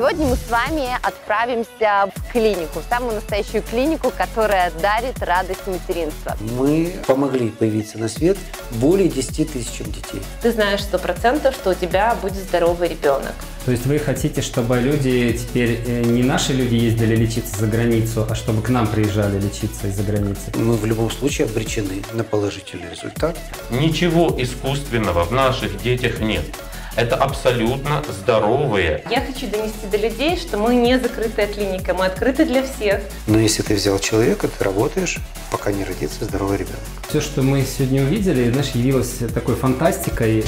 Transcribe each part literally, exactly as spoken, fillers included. Сегодня мы с вами отправимся в клинику, в самую настоящую клинику, которая дарит радость материнства. Мы помогли появиться на свет более десяти тысячам детей. Ты знаешь сто процентов, что у тебя будет здоровый ребенок. То есть вы хотите, чтобы люди теперь не наши люди ездили лечиться за границу, а чтобы к нам приезжали лечиться из-за границы? Мы в любом случае обречены на положительный результат. Ничего искусственного в наших детях нет. Это абсолютно здоровые. Я хочу донести до людей, что мы не закрытая клиника, мы открыты для всех. Но если ты взял человека, ты работаешь, пока не родится здоровый ребенок. Все, что мы сегодня увидели, знаешь, явилось такой фантастикой.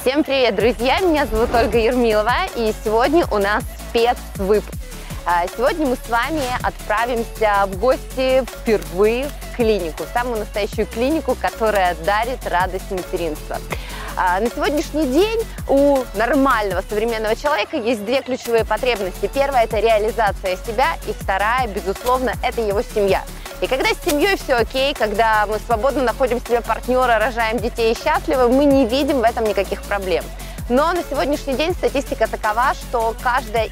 Всем привет, друзья! Меня зовут Ольга Ермилова, и сегодня у нас спецвыпуск. Сегодня мы с вами отправимся в гости впервые в клинику, в самую настоящую клинику, которая дарит радость материнства. На сегодняшний день у нормального современного человека есть две ключевые потребности. Первая – это реализация себя, и вторая, безусловно, это его семья. И когда с семьей все окей, когда мы свободно находим себе партнера, рожаем детей и счастливы, мы не видим в этом никаких проблем. Но на сегодняшний день статистика такова, что каждая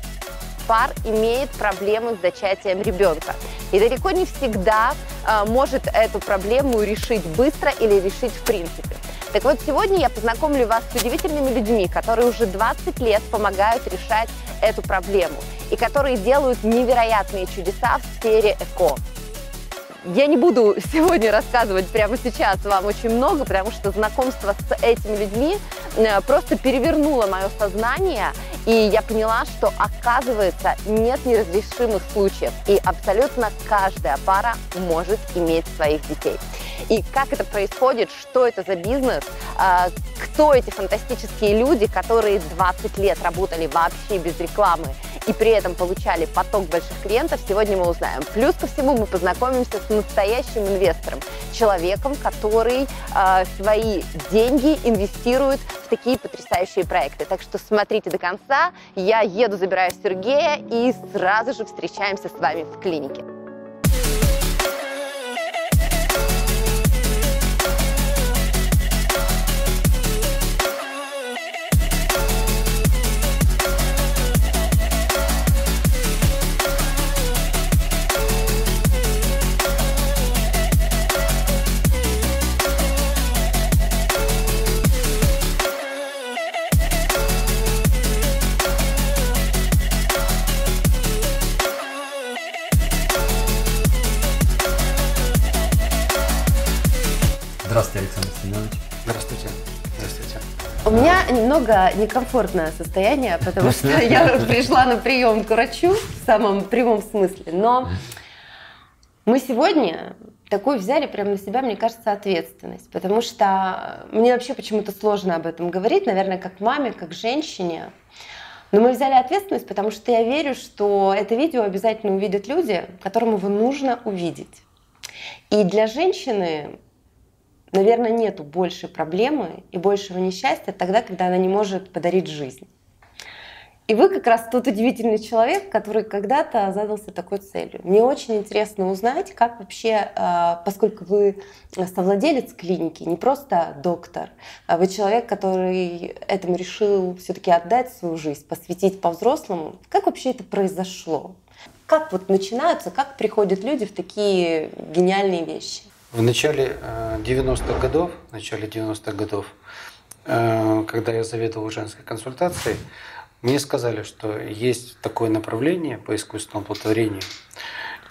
пар имеет проблемы с зачатием ребенка. И далеко не всегда э, может эту проблему решить быстро или решить в принципе. Так вот, сегодня я познакомлю вас с удивительными людьми, которые уже двадцать лет помогают решать эту проблему и которые делают невероятные чудеса в сфере эко. Я не буду сегодня рассказывать прямо сейчас вам очень много, потому что знакомство с этими людьми просто перевернуло мое сознание, и я поняла, что, оказывается, нет неразрешимых случаев, и абсолютно каждая пара может иметь своих детей. И как это происходит, что это за бизнес, кто эти фантастические люди, которые двадцать лет работали вообще без рекламы, и при этом получали поток больших клиентов, сегодня мы узнаем. Плюс ко всему мы познакомимся с настоящим инвестором, человеком, который э, свои деньги инвестирует в такие потрясающие проекты. Так что смотрите до конца, я еду, забираю Сергея и сразу же встречаемся с вами в клинике. Здравствуйте, Александр Семенович. Здравствуйте. Здравствуйте. У меня немного некомфортное состояние, потому что я пришла на прием к врачу в самом прямом смысле, но мы сегодня такую взяли прямо на себя, мне кажется, ответственность, потому что мне вообще почему-то сложно об этом говорить, наверное, как маме, как женщине, но мы взяли ответственность, потому что я верю, что это видео обязательно увидят люди, которым его нужно увидеть. И для женщины, наверное, нету больше проблемы и большего несчастья тогда, когда она не может подарить жизнь. И вы как раз тот удивительный человек, который когда-то задался такой целью. Мне очень интересно узнать, как вообще, поскольку вы совладелец клиники, не просто доктор, а вы человек, который этому решил все-таки отдать свою жизнь, посвятить по-взрослому, как вообще это произошло? Как вот начинаются, как приходят люди в такие гениальные вещи? В начале девяностых годов, в начале девяностых годов, когда я заведовал женской консультацией, мне сказали, что есть такое направление по искусственному оплодотворению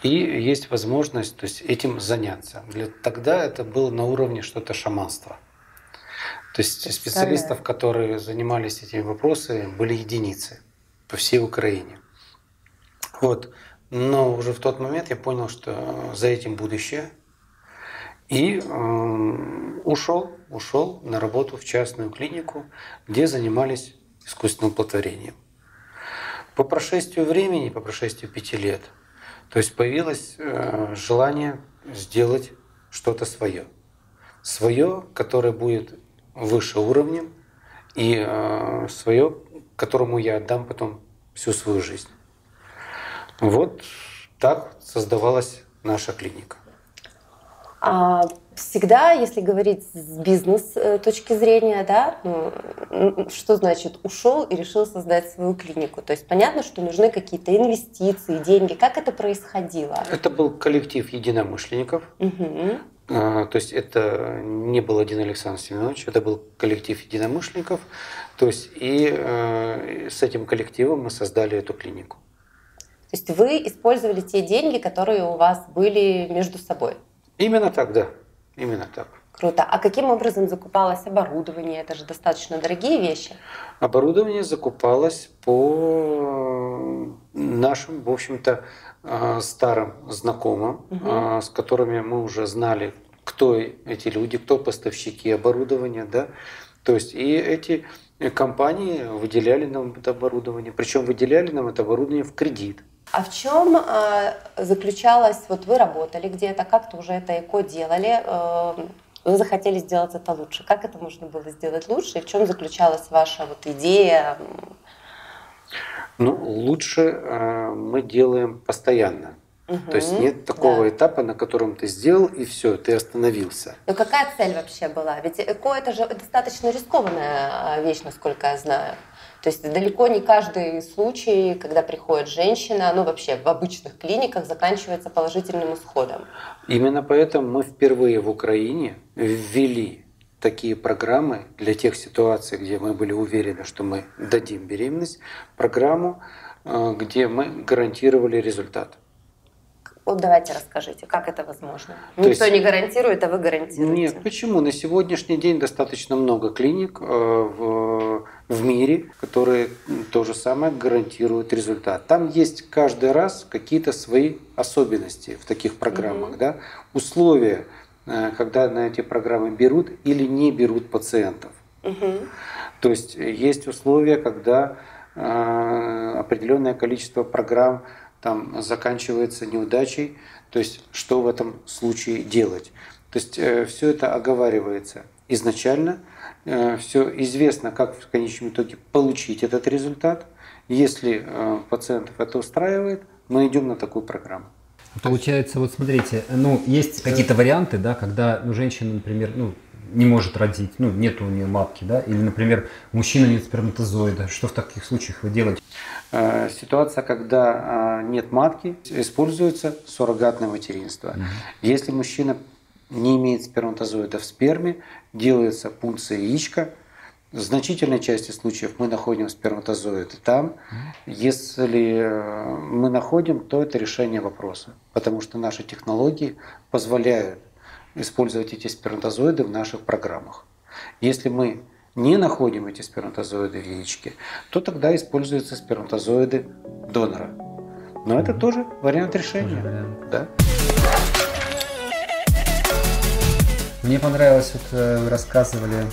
и есть возможность, то есть, этим заняться. Для, тогда это было на уровне что-то шаманства. То есть специалистов, которые занимались этими вопросами, были единицы по всей Украине. Вот. Но уже в тот момент я понял, что за этим будущее. И э, ушел, ушел на работу в частную клинику, где занимались искусственным оплодотворением. По прошествию времени, по прошествию пяти лет, то есть появилось э, желание сделать что-то свое. Свое, которое будет выше уровнем, и э, свое, которому я отдам потом всю свою жизнь. Вот так создавалась наша клиника. Всегда, если говорить с бизнес-точки зрения, да, ну, что значит ушел и решил создать свою клинику? То есть понятно, что нужны какие-то инвестиции, деньги. Как это происходило? Это был коллектив единомышленников. Угу. То есть это не был один Александр Семенович, это был коллектив единомышленников. То есть и с этим коллективом мы создали эту клинику. То есть вы использовали те деньги, которые у вас были между собой? Именно так, да. Именно так. Круто. А каким образом закупалось оборудование? Это же достаточно дорогие вещи. Оборудование закупалось по нашим, в общем-то, старым знакомым, угу. с которыми мы уже знали, кто эти люди, кто поставщики оборудования, да. То есть и эти компании выделяли нам это оборудование, причем выделяли нам это оборудование в кредит. А в чем э, заключалось, вот вы работали где-то, как-то уже это ИКО делали, э, вы захотели сделать это лучше. Как это можно было сделать лучше и в чем заключалась ваша вот идея? Ну, лучше э, мы делаем постоянно. Угу, то есть нет такого да. этапа, на котором ты сделал и все, ты остановился. Но какая цель вообще была? Ведь ЭКО это же достаточно рискованная вещь, насколько я знаю. То есть далеко не каждый случай, когда приходит женщина, ну вообще в обычных клиниках заканчивается положительным исходом. Именно поэтому мы впервые в Украине ввели такие программы для тех ситуаций, где мы были уверены, что мы дадим беременность, программу, где мы гарантировали результат. Вот давайте расскажите, как это возможно? То Никто есть... не гарантирует, а вы гарантируете. Нет, почему? На сегодняшний день достаточно много клиник в, в мире, которые то же самое гарантируют результат. Там есть каждый раз какие-то свои особенности в таких программах. Mm-hmm. да? Условия, когда на эти программы берут или не берут пациентов. Mm-hmm. То есть есть условия, когда определенное количество программ там заканчивается неудачей, то есть что в этом случае делать. То есть э, все это оговаривается изначально, э, все известно, как в конечном итоге получить этот результат. Если э, пациентов это устраивает, мы идем на такую программу. Получается, вот смотрите, ну есть какие-то варианты, да, когда ну, женщина, например, ну, не может родить, ну нет у нее матки, да, или, например, мужчина нет сперматозоида. Что в таких случаях вы делаете? Ситуация, когда нет матки, используется суррогатное материнство. Угу. Если мужчина не имеет сперматозоида в сперме, делается пункция яичка. В значительной части случаев мы находим сперматозоиды там. Угу. Если мы находим, то это решение вопроса, потому что наши технологии позволяют использовать эти сперматозоиды в наших программах. Если мы не находим эти сперматозоиды в яичке, то тогда используются сперматозоиды донора. Но это тоже вариант решения. Вариант. Да? Мне понравилось, вот вы рассказывали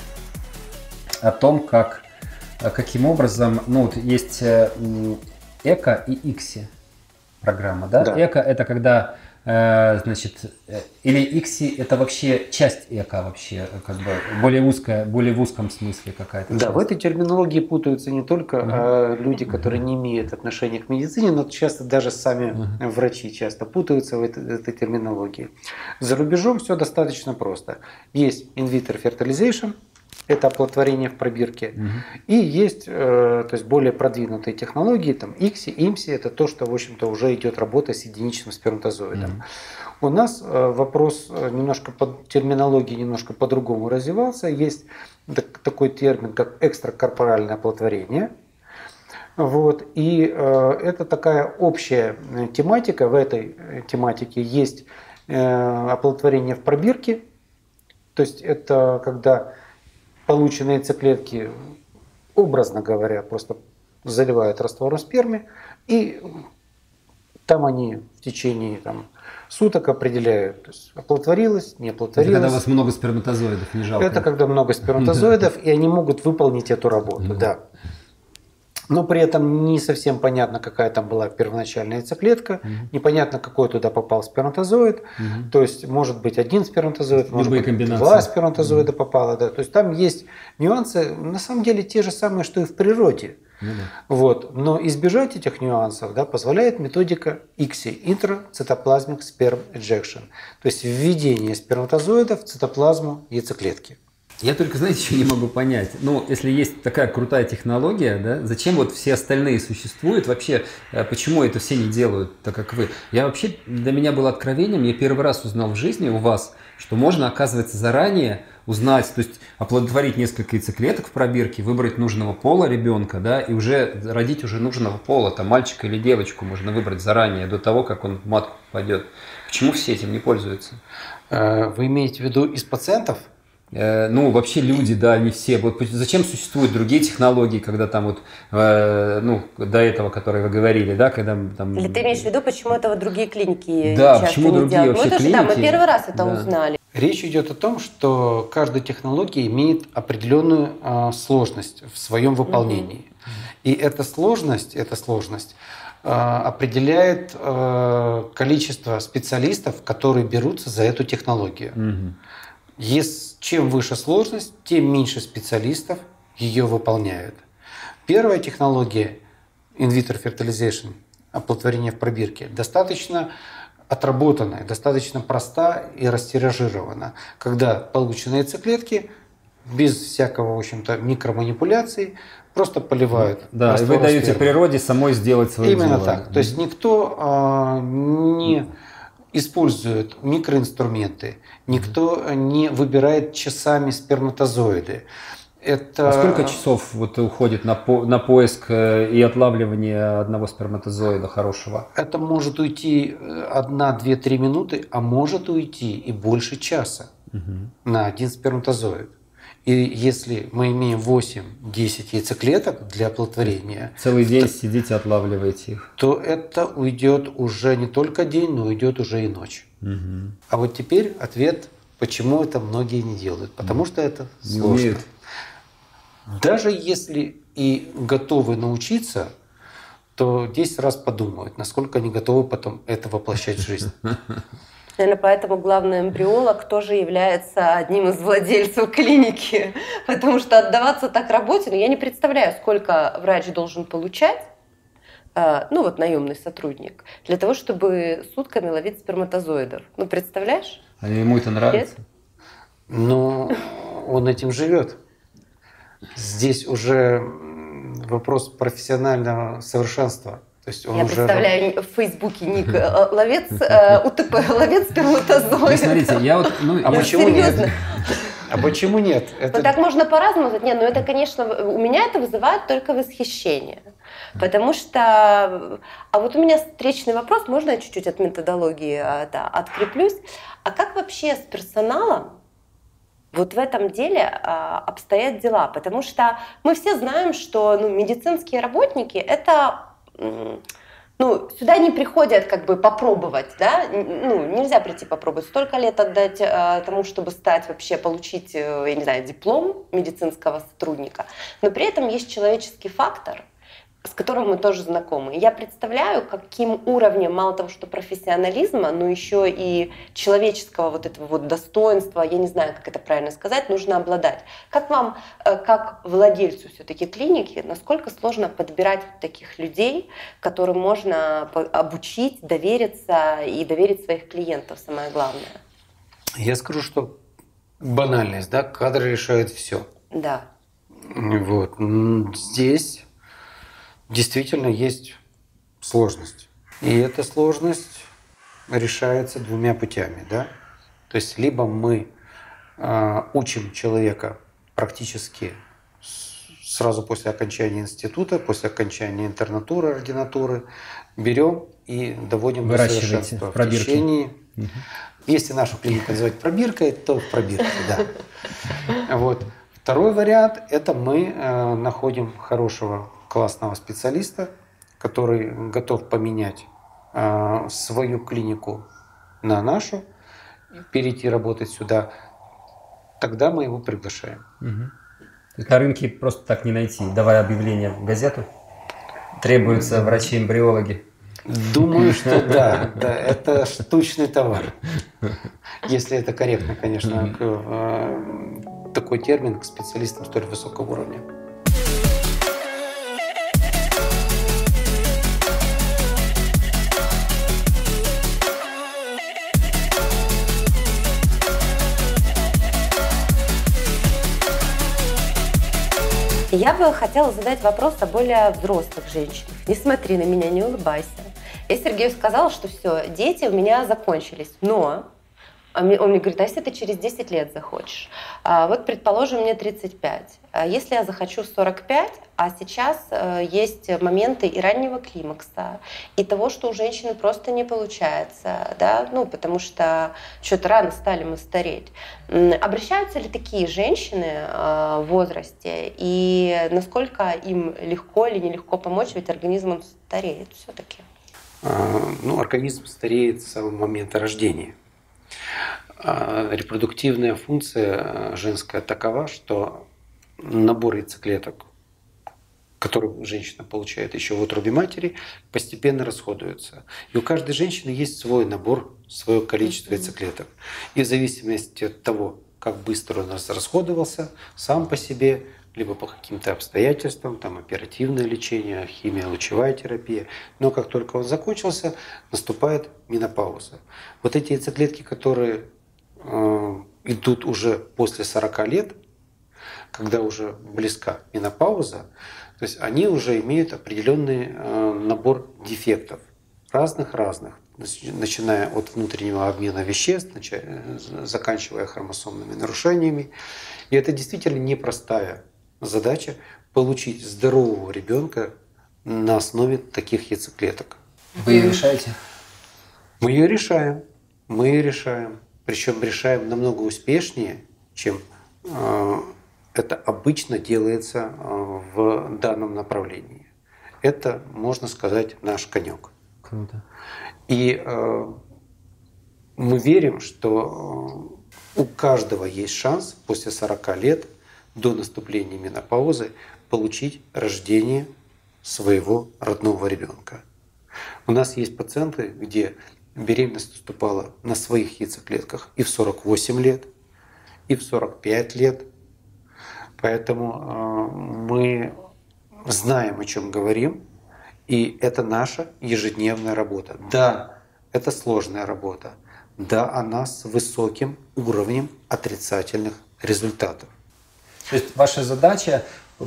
о том, как, каким образом, ну вот есть ЭКО и ИКСИ программа, да? Да. ЭКО это когда значит, или ИКСИ это вообще часть ЭКО вообще, как бы более узкая, более в узком смысле какая-то. Да, часть. В этой терминологии путаются не только uh-huh. люди, которые uh-huh. не имеют отношения к медицине, но часто даже сами uh-huh. врачи часто путаются в этой, этой терминологии. За рубежом все достаточно просто. Есть инвитро фертилизейшн, это оплодотворение в пробирке, uh-huh. и есть, то есть более продвинутые технологии, там ИКСИ, ИМСИ, это то, что в общем-то уже идет работа с единичным сперматозоидом. Uh-huh. У нас вопрос немножко по терминологии немножко по-другому развивался, есть так, такой термин как экстракорпоральное оплодотворение. Вот. И это такая общая тематика, в этой тематике есть оплодотворение в пробирке, то есть это когда полученные яйцеклетки, образно говоря, просто заливают раствором спермы, и там они в течение там, суток определяют, то есть оплодотворилось, не оплодотворилось. Это когда у вас много сперматозоидов, не жалко. Это когда много сперматозоидов, и они могут выполнить эту работу, да. Но при этом не совсем понятно, какая там была первоначальная яйцеклетка, угу. непонятно, какой туда попал сперматозоид. Угу. То есть, может быть, один сперматозоид, может быть, два сперматозоида угу. попало. Да. То есть, там есть нюансы, на самом деле, те же самые, что и в природе. Mm-hmm. Вот. Но избежать этих нюансов, да, позволяет методика ИКСИ, Intracytoplasmic Sperm Ejection, то есть введение сперматозоидов в цитоплазму яйцеклетки. Я только, знаете, еще не могу понять, ну, если есть такая крутая технология, да, зачем вот все остальные существуют, вообще, почему это все не делают, так как вы? Я вообще, для меня было откровением, я первый раз узнал в жизни у вас, что можно, оказывается, заранее узнать, то есть оплодотворить несколько яйцеклеток в пробирке, выбрать нужного пола ребенка, да, и уже родить уже нужного пола, там, мальчика или девочку можно выбрать заранее, до того, как он в матку попадет. Почему все этим не пользуются? Вы имеете в виду из пациентов? Ну, вообще люди, да, не все. Вот зачем существуют другие технологии, когда там вот, э, ну, до этого, которые вы говорили, да, когда там... Или ты имеешь в виду, почему это вот другие клиники да, часто почему не другие делают? Вообще мы клиники... тоже, да, мы первый раз это да. узнали. Речь идет о том, что каждая технология имеет определенную э, сложность в своем выполнении. Mm-hmm. И эта сложность, эта сложность э, определяет э, количество специалистов, которые берутся за эту технологию. Mm-hmm. Если, чем выше сложность, тем меньше специалистов ее выполняют. Первая технология инвитро fertilization, оплодотворение в пробирке, достаточно отработанная, достаточно проста и растиражирована, когда полученные яйцеклетки без всякого, в общем-то, микроманипуляций просто поливают. Да, и вы даете спермы. Природе самой сделать свое дело. Именно так. Mm-hmm. То есть никто а, не... используют микроинструменты, никто не выбирает часами сперматозоиды. Это... А сколько часов вот уходит на, по на поиск и отлавливание одного сперматозоида хорошего? Это может уйти одна-две-три минуты, а может уйти и больше часа угу. на один сперматозоид. И если мы имеем восемь-десять яйцеклеток для оплодотворения... Целый день то, сидите, отлавливаете их. То это уйдет уже не только день, но уйдет уже и ночь. Угу. А вот теперь ответ, почему это многие не делают. Потому угу. что это сложно. Нет. Даже если и готовы научиться, то десять раз подумают, насколько они готовы потом это воплощать в жизнь. Наверное, поэтому главный эмбриолог тоже является одним из владельцев клиники, потому что отдаваться так работе, но я не представляю, сколько врач должен получать, ну вот наемный сотрудник, для того, чтобы сутками ловить сперматозоидов. Ну, представляешь? А ему это нравится? Нет? Но он этим живет. Здесь уже вопрос профессионального совершенства. То есть он Я уже... представляю в Фейсбуке ник ловец э, УТП, ловец сперматозоида. Смотрите, я вот... Ну, а почему нет? А почему нет? Это... Ну, так можно по-разному сказать. Нет, ну это, конечно, у меня это вызывает только восхищение. Потому что... А вот у меня встречный вопрос, можно я чуть-чуть от методологии да, откреплюсь? А как вообще с персоналом вот в этом деле а, обстоят дела? Потому что мы все знаем, что ну, медицинские работники — это... Ну, сюда не приходят как бы попробовать, да, ну, нельзя прийти попробовать, столько лет отдать э, тому, чтобы стать вообще, получить, э, я не знаю, диплом медицинского сотрудника, но при этом есть человеческий фактор, с которым мы тоже знакомы. Я представляю, каким уровнем, мало того, что профессионализма, но еще и человеческого вот этого вот достоинства, я не знаю, как это правильно сказать, нужно обладать. Как вам, как владельцу все-таки клиники, насколько сложно подбирать таких людей, которым можно обучить, довериться и доверить своих клиентов, самое главное? Я скажу, что банальность, да, кадры решают все. Да. Вот. Здесь... Действительно, есть сложность. И эта сложность решается двумя путями. Да? То есть либо мы э, учим человека практически сразу после окончания института, после окончания интернатуры, ординатуры, берем и доводим до совершенства в течение. Угу. Если нашу клинику называть пробиркой, то пробиркой, да. Вот. Второй вариант – это мы э, находим хорошего классного специалиста, который готов поменять э, свою клинику на нашу, перейти работать сюда, тогда мы его приглашаем. Угу. На рынке просто так не найти. Давай объявление в газету. Требуются врачи-эмбриологи. Думаю, что да, да, это штучный товар. Если это корректно, конечно, к, э, такой термин к специалистам столь высокого уровня. я бы хотела задать вопрос о более взрослых женщинах. Не смотри на меня, не улыбайся. Я Сергею сказала, что все, дети у меня закончились, но... Он мне говорит, а если ты через десять лет захочешь? Вот, предположим, мне тридцать пять. Если я захочу сорок пять, а сейчас есть моменты и раннего климакса, и того, что у женщины просто не получается, да, ну, потому что что-то рано стали мы стареть. Обращаются ли такие женщины в возрасте, и насколько им легко или нелегко помочь, ведь организм он стареет все-таки? Ну, организм стареет с самого момента рождения. Репродуктивная функция женская такова, что набор яйцеклеток, которые женщина получает еще в утробе матери, постепенно расходуются. И у каждой женщины есть свой набор, свое количество яйцеклеток. И в зависимости от того, как быстро он расходовался сам по себе, либо по каким-то обстоятельствам, там оперативное лечение, химия, лучевая терапия. Но как только он закончился, наступает менопауза. Вот эти яйцеклетки, которые э, идут уже после сорока лет, когда уже близка менопауза, то есть они уже имеют определенный э, набор дефектов, разных-разных, начиная от внутреннего обмена веществ, заканчивая хромосомными нарушениями. И это действительно непростая задача — получить здорового ребенка на основе таких яйцеклеток. Вы ее решаете? Мы ее решаем. Мы ее решаем. Причем решаем намного успешнее, чем э, это обычно делается э, в данном направлении. Это, можно сказать, наш конек. Круто. И э, мы верим, что у каждого есть шанс после сорока лет до наступления менопаузы получить рождение своего родного ребенка. У нас есть пациенты, где беременность наступала на своих яйцеклетках и в сорок восемь лет, и в сорок пять лет. Поэтому мы знаем, о чем говорим, и это наша ежедневная работа. Да, это сложная работа. Да, она с высоким уровнем отрицательных результатов. То есть ваша задача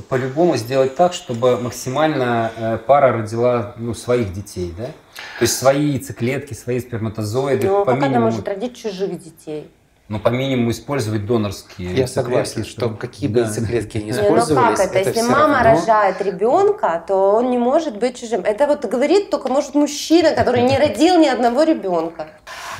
по-любому сделать так, чтобы максимально пара родила, ну, своих детей, да? То есть свои яйцеклетки, свои сперматозоиды. Ну, как минимуму... она может родить чужих детей? Ну, по минимуму использовать донорские. Я согласен, что какие бы яйцеклетки не использовались. Ну, как это? это Если мама равно... рожает ребенка, то он не может быть чужим. Это вот говорит только, может, мужчина, который не родил ни одного ребенка.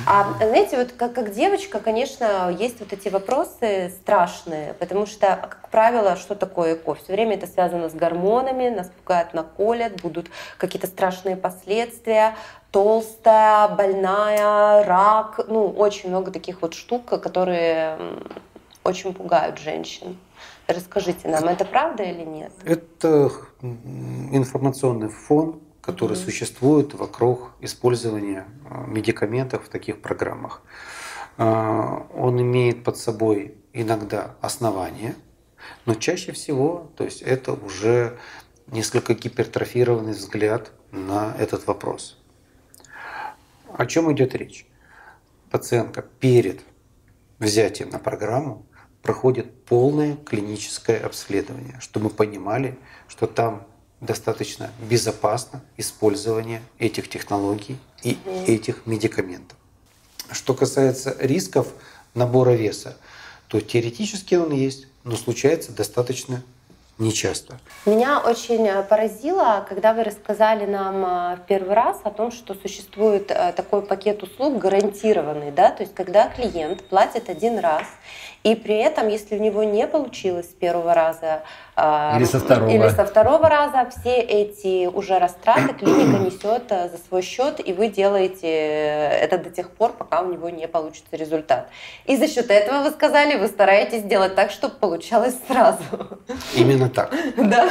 А знаете, вот как, как девочка, конечно, есть вот эти вопросы страшные, потому что, как правило, что такое ЭКО? Все время это связано с гормонами, нас пугают, наколят, будут какие-то страшные последствия. Толстая, больная, рак. Ну, очень много таких вот штук, которые очень пугают женщин. Расскажите нам, это правда или нет? Это информационный фон, который mm-hmm. существует вокруг использования медикаментов в таких программах. Он имеет под собой иногда основания, но чаще всего, то есть это уже несколько гипертрофированный взгляд на этот вопрос. О чем идет речь? Пациентка перед взятием на программу проходит полное клиническое обследование, чтобы мы понимали, что там достаточно безопасно использование этих технологий и этих медикаментов. Что касается рисков набора веса, то теоретически он есть, но случается достаточно нечасто. Меня очень поразило, когда вы рассказали нам в первый раз о том, что существует такой пакет услуг гарантированный, да, то есть когда клиент платит один раз, и при этом, если у него не получилось с первого раза или со второго, или со второго раза, все эти уже растраты клиника несет за свой счет, и вы делаете это до тех пор, пока у него не получится результат. И за счет этого, вы сказали, вы стараетесь делать так, чтобы получалось сразу. Именно так. Да.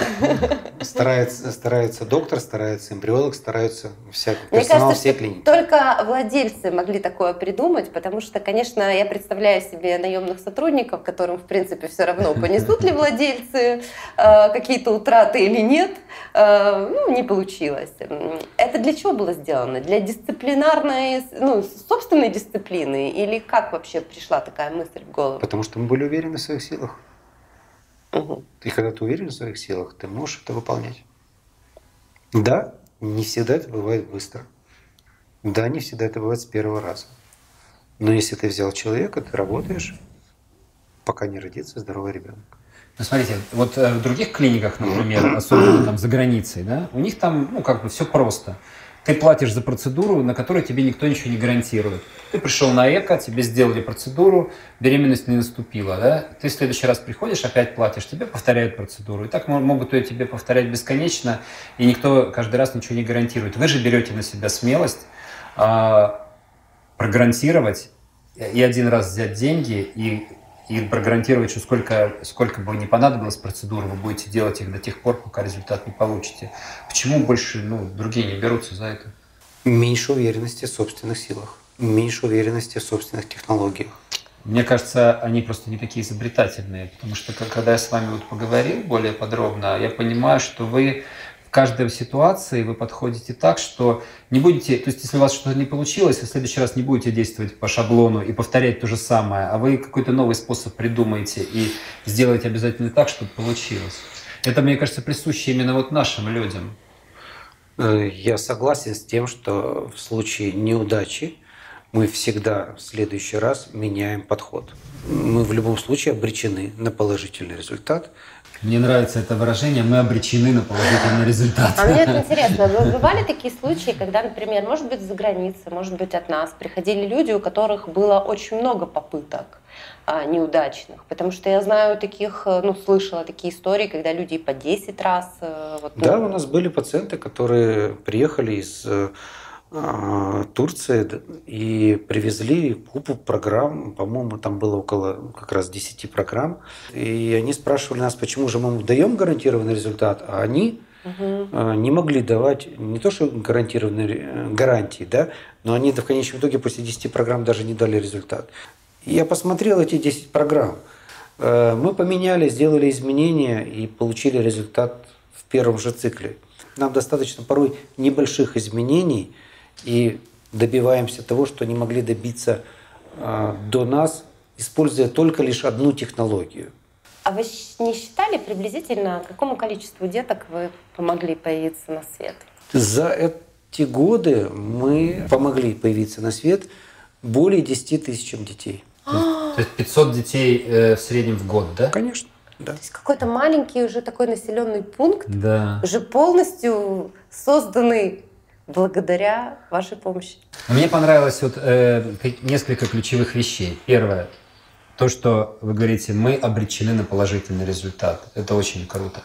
Старается, старается доктор, старается эмбриолог, стараются вся, персонал, все клиники. Только владельцы могли такое придумать, потому что, конечно, я представляю себе наемных сотрудников, которым, в принципе, все равно, понесут ли владельцы э, какие-то утраты или нет. Э, ну, не получилось. Это для чего было сделано? Для дисциплинарной, ну, собственной дисциплины? Или как вообще пришла такая мысль в голову? Потому что мы были уверены в своих силах. Угу. И когда ты уверен в своих силах, ты можешь это выполнять. Да, не всегда это бывает быстро. Да, не всегда это бывает с первого раза. Но если ты взял человека, ты работаешь, пока не родится здоровый ребенок. Ну, смотрите, вот в других клиниках, например, особенно там за границей, да, у них там, ну, как бы все просто. Ты платишь за процедуру, на которую тебе никто ничего не гарантирует. Ты пришел на эко, тебе сделали процедуру, беременность не наступила, да? Ты в следующий раз приходишь, опять платишь, тебе повторяют процедуру. И так могут ее тебе повторять бесконечно, и никто каждый раз ничего не гарантирует. Вы же берете на себя смелость а, прогарантировать и один раз взять деньги, и, и прогарантировать, что сколько, сколько бы не понадобилось процедур, вы будете делать их до тех пор, пока результат не получите. Почему больше ну, другие не берутся за это? Меньше уверенности в собственных силах. Меньше уверенности в собственных технологиях. Мне кажется, они просто не такие изобретательные, потому что когда я с вами вот поговорил более подробно, я понимаю, что вы в каждой ситуации вы подходите так, что не будете, то есть если у вас что-то не получилось, вы в следующий раз не будете действовать по шаблону и повторять то же самое, а вы какой-то новый способ придумаете и сделаете обязательно так, чтобы получилось. Это, мне кажется, присуще именно вот нашим людям. Я согласен с тем, что в случае неудачи мы всегда в следующий раз меняем подход. Мы в любом случае обречены на положительный результат. Мне нравится это выражение «мы обречены на положительный результат». А мне это интересно. Бывали такие случаи, когда, например, может быть, за границей, может быть, от нас приходили люди, у которых было очень много попыток неудачных? Потому что я знаю таких, ну, слышала такие истории, когда люди по десять раз… Вот, ну... Да, у нас были пациенты, которые приехали из Турции и привезли купу программ, по-моему, там было около как раз десяти программ, и они спрашивали нас, почему же мы даем гарантированный результат, а они угу. не могли давать не то, что гарантированные гарантии, да, но они в конечном итоге после десяти программ даже не дали результат. И я посмотрел эти десять программ, мы поменяли, сделали изменения и получили результат в первом же цикле. Нам достаточно порой небольших изменений, и добиваемся того, что не могли добиться э, до нас, используя только лишь одну технологию. А вы не считали приблизительно, какому количеству деток вы помогли появиться на свет? За эти годы мы помогли появиться на свет более десяти тысячам детей. То есть пятьсот детей э, в среднем в год, да? Конечно. Да. То есть какой-то маленький уже такой населенный пункт, да. уже полностью созданный... благодаря вашей помощи. Мне понравилось вот, э, несколько ключевых вещей. Первое, то, что вы говорите, мы обречены на положительный результат. Это очень круто.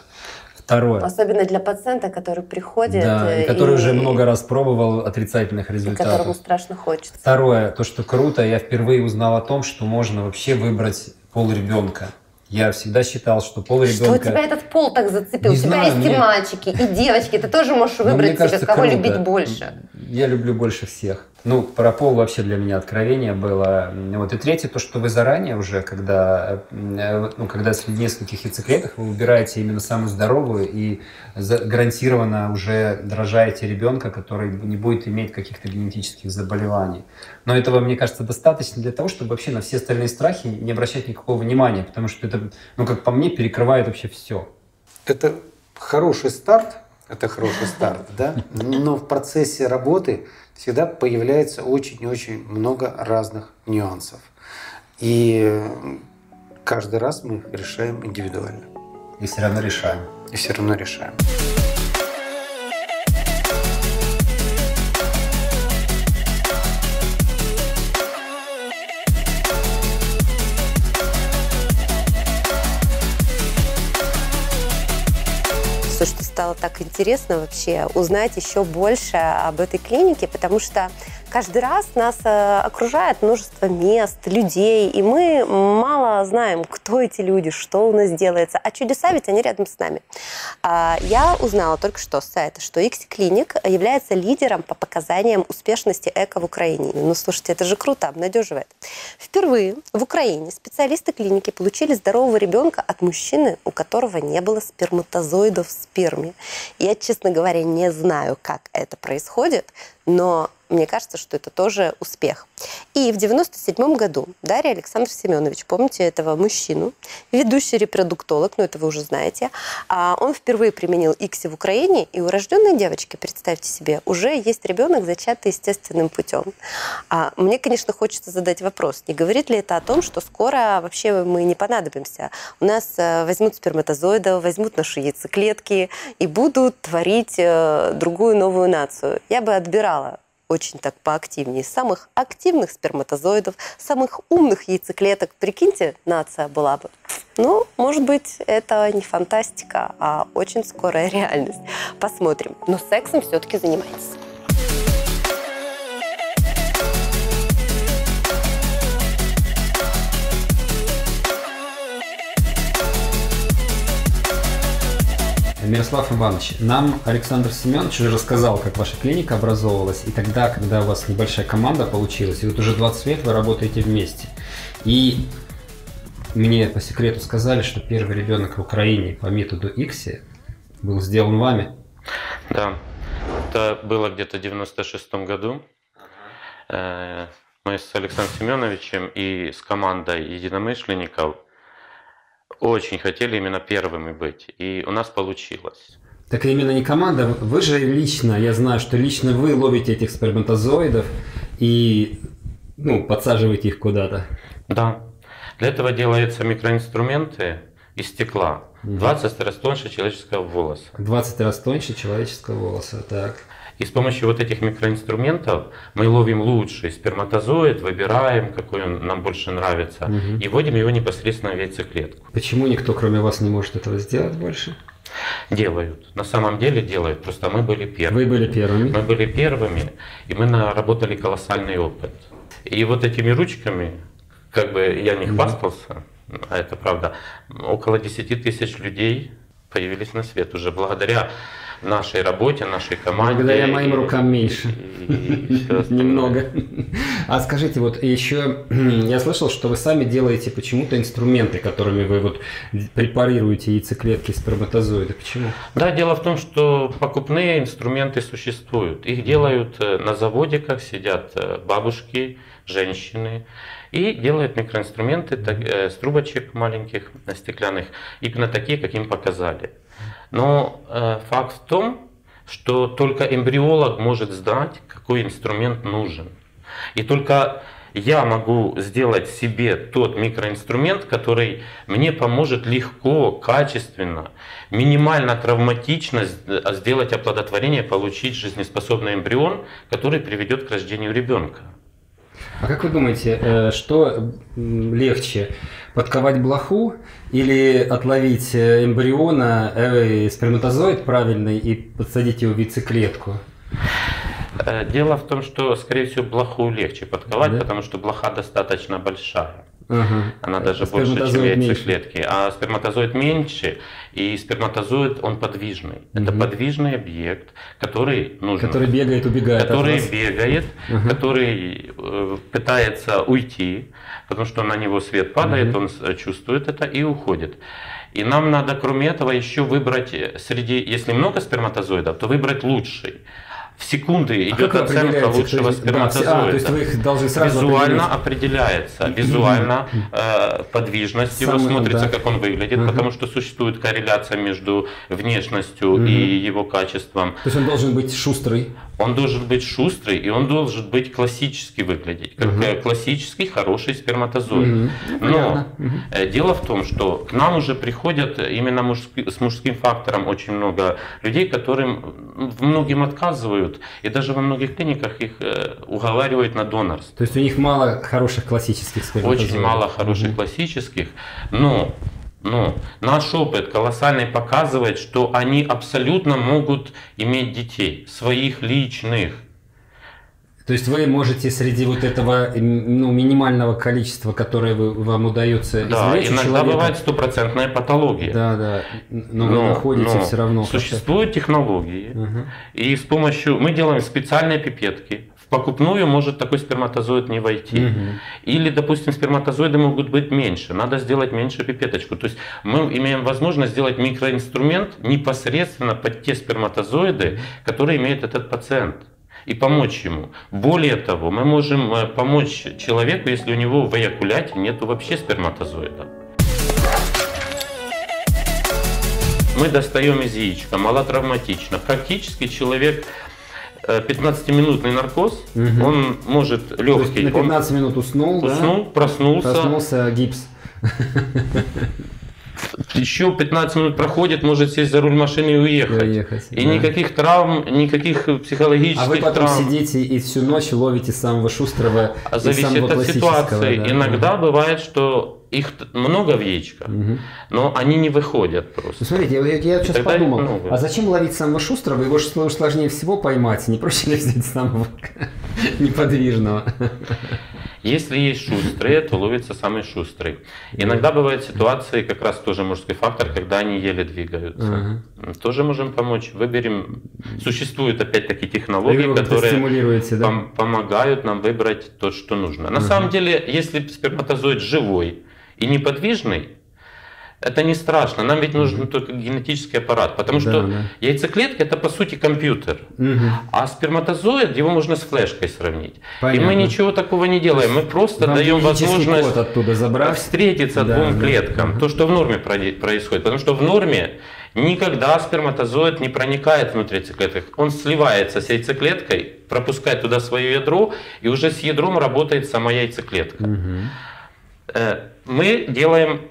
Второе. Особенно для пациента, который приходит. Да, и который и, уже много раз пробовал отрицательных результатов. Которому страшно хочется. Второе, то, что круто, я впервые узнал о том, что можно вообще выбрать пол ребенка. Я всегда считал, что пол ребенка... Что у тебя этот пол так зацепил? Не у тебя знаю, есть мне... и мальчики, и девочки. Ты тоже можешь выбрать себе, кого круто. Любить больше. Я люблю больше всех. Ну, про пол вообще для меня откровение было. Вот. И третье, то, что вы заранее уже, когда, ну, когда среди нескольких яйцеклеток вы выбираете именно самую здоровую и гарантированно уже рожаете ребенка, который не будет иметь каких-то генетических заболеваний. Но этого, мне кажется, достаточно для того, чтобы вообще на все остальные страхи не обращать никакого внимания, потому что это, ну, как по мне, перекрывает вообще все. Это хороший старт, это хороший старт, да? Но в процессе работы всегда появляется очень-очень много разных нюансов. И каждый раз мы их решаем индивидуально. И все равно решаем. И все равно решаем. Все, что стало так интересно вообще, узнать еще больше об этой клинике, потому что каждый раз нас окружает множество мест, людей, и мы мало знаем, кто эти люди, что у нас делается, а чудеса ведь они рядом с нами. Я узнала только что с сайта, что ИКСИ клиник является лидером по показаниям успешности эко в Украине. Ну, слушайте, это же круто, обнадеживает. Впервые в Украине специалисты клиники получили здорового ребенка от мужчины, у которого не было сперматозоидов в сперме. Я, честно говоря, не знаю, как это происходит, но Мне кажется, что это тоже успех. И в девяносто седьмом году Дарья Александр Семенович, помните этого мужчину, ведущий репродуктолог, ну это вы уже знаете, он впервые применил ИКСИ в Украине, и у рожденной девочки, представьте себе, уже есть ребенок, зачатый естественным путем. Мне, конечно, хочется задать вопрос, не говорит ли это о том, что скоро вообще мы не понадобимся? У нас возьмут сперматозоидов, возьмут наши яйцеклетки и будут творить другую новую нацию. Я бы отбирала очень так поактивнее самых активных сперматозоидов, самых умных яйцеклеток. Прикиньте, нация была бы. Ну, может быть, это не фантастика, а очень скорая реальность. Посмотрим. Но сексом все-таки занимайтесь. Мирослав Иванович, нам Александр Семенович уже рассказал, как ваша клиника образовывалась, и тогда, когда у вас небольшая команда получилась, и вот уже двадцать лет вы работаете вместе. И мне по секрету сказали, что первый ребенок в Украине по методу ИКСИ был сделан вами. Да, это было где-то в девяносто шестом году. Ага. Мы с Александром Семеновичем и с командой единомышленников очень хотели именно первыми быть, и у нас получилось. Так именно не команда, вы же лично, я знаю, что лично вы ловите этих сперматозоидов и, ну, подсаживаете их куда-то. Да. Для этого делаются микроинструменты из стекла. двадцать раз тоньше человеческого волоса. двадцать раз тоньше человеческого волоса, так. И с помощью вот этих микроинструментов мы ловим лучший сперматозоид, выбираем, какой он нам больше нравится, угу. и вводим его непосредственно в яйцеклетку. Почему никто, кроме вас, не может этого сделать больше? Делают. На самом деле делают. Просто мы были первыми. Вы были первыми. Мы были первыми, и мы наработали колоссальный опыт. И вот этими ручками, как бы я не хвастался, угу. а это правда, около десяти тысяч людей появились на свет уже благодаря нашей работе, нашей команде. Благодаря моим рукам меньше. Немного. А скажите, вот еще я слышал, что вы сами делаете почему-то инструменты, которыми вы вот препарируете яйцеклетки, сперматозоиды. Почему? Да, дело в том, что покупные инструменты существуют. Их делают на заводиках, сидят бабушки, женщины и делают микроинструменты с трубочек маленьких, стеклянных, именно такие, как им показали. Но э, факт в том, что только эмбриолог может знать, какой инструмент нужен. И только я могу сделать себе тот микроинструмент, который мне поможет легко, качественно, минимально травматично сделать оплодотворение, получить жизнеспособный эмбрион, который приведет к рождению ребенка. А как вы думаете, что легче, подковать блоху или отловить эмбриона, э, сперматозоид правильный и подсадить его в яйцеклетку? Дело в том, что, скорее всего, блоху легче подковать, да? Потому что блоха достаточно большая. Ага. Она даже больше, чем яйцеклетки. Меньше. А сперматозоид меньше, и сперматозоид, он подвижный. Угу. Это подвижный объект, который нужен. Который бегает, убегает. Который бегает, угу. который э, пытается уйти, потому что на него свет падает, угу. он чувствует это и уходит. И нам надо, кроме этого, еще выбрать среди, если много сперматозоидов, то выбрать лучший. В секунды идет а оценка лучшего сперматозоида. Да, а, то есть вы их должны сразу визуально определяется, визуально э, подвижность Сам, его смотрится, да. как он выглядит, ага. потому что существует корреляция между внешностью угу. и его качеством. То есть он должен быть шустрый? Он должен быть шустрый, и он должен быть классически выглядеть, как угу. классический хороший сперматозоид. Угу. Но угу. дело в том, что к нам уже приходят именно мужски, с мужским фактором очень много людей, которым многим отказывают. И даже во многих клиниках их уговаривают на донорство. То есть у них мало хороших классических сперматозоидов? Очень мало хороших mm-hmm. классических, но, но наш опыт колоссальный показывает, что они абсолютно могут иметь детей, своих личных. То есть вы можете среди вот этого ну, минимального количества, которое вы, вам удается да, извлечь иногда человека, бывает стопроцентная патология. Да, да, но, но вы находите все равно. Существуют технологии, угу. и с помощью, мы делаем специальные пипетки. В покупную может такой сперматозоид не войти. Угу. Или, допустим, сперматозоиды могут быть меньше, надо сделать меньше пипеточку. То есть мы имеем возможность сделать микроинструмент непосредственно под те сперматозоиды, которые имеет этот пациент. и помочь ему. Более того, мы можем помочь человеку, если у него в эякуляте нет вообще сперматозоида. Мы достаем из яичка, малотравматично. Практически человек пятнадцатиминутный наркоз, угу. он может легкий. На пятнадцать он минут уснул, уснул да? проснулся. Проснулся гипс. Еще пятнадцать минут проходит, может сесть за руль машины и уехать. уехать и да. никаких травм, никаких психологических травм. А вы потом травм. сидите и всю ночь ловите самого шустрого и зависит от ситуации. Да. Иногда угу. бывает, что их много в яичках, угу. но они не выходят просто. Ну, смотрите, я, я сейчас тогда подумал, а зачем ловить самого шустрого? Его же сложнее всего поймать. Не проще ли взять самого неподвижного? Если есть шустрые, то ловится самый шустрый. Иногда бывают ситуации, как раз тоже мужской фактор, когда они еле двигаются. Ага. Тоже можем помочь. Выберем. Существуют опять-таки технологии, Вы которые да? пом помогают нам выбрать то, что нужно. На ага. самом деле, если сперматозоид живой и неподвижный, это не страшно, нам ведь нужен mm-hmm. только генетический аппарат, потому да, что да. яйцеклетка это по сути компьютер, mm-hmm. а сперматозоид его можно с флешкой сравнить. Понятно. И мы ничего такого не делаем, мы просто нам даем возможность встретиться да, двум да. клеткам, mm-hmm. то что в норме происходит, потому что в норме никогда сперматозоид не проникает внутрь яйцеклеток, он сливается с яйцеклеткой, пропускает туда свое ядро и уже с ядром работает сама яйцеклетка. Mm-hmm. Мы делаем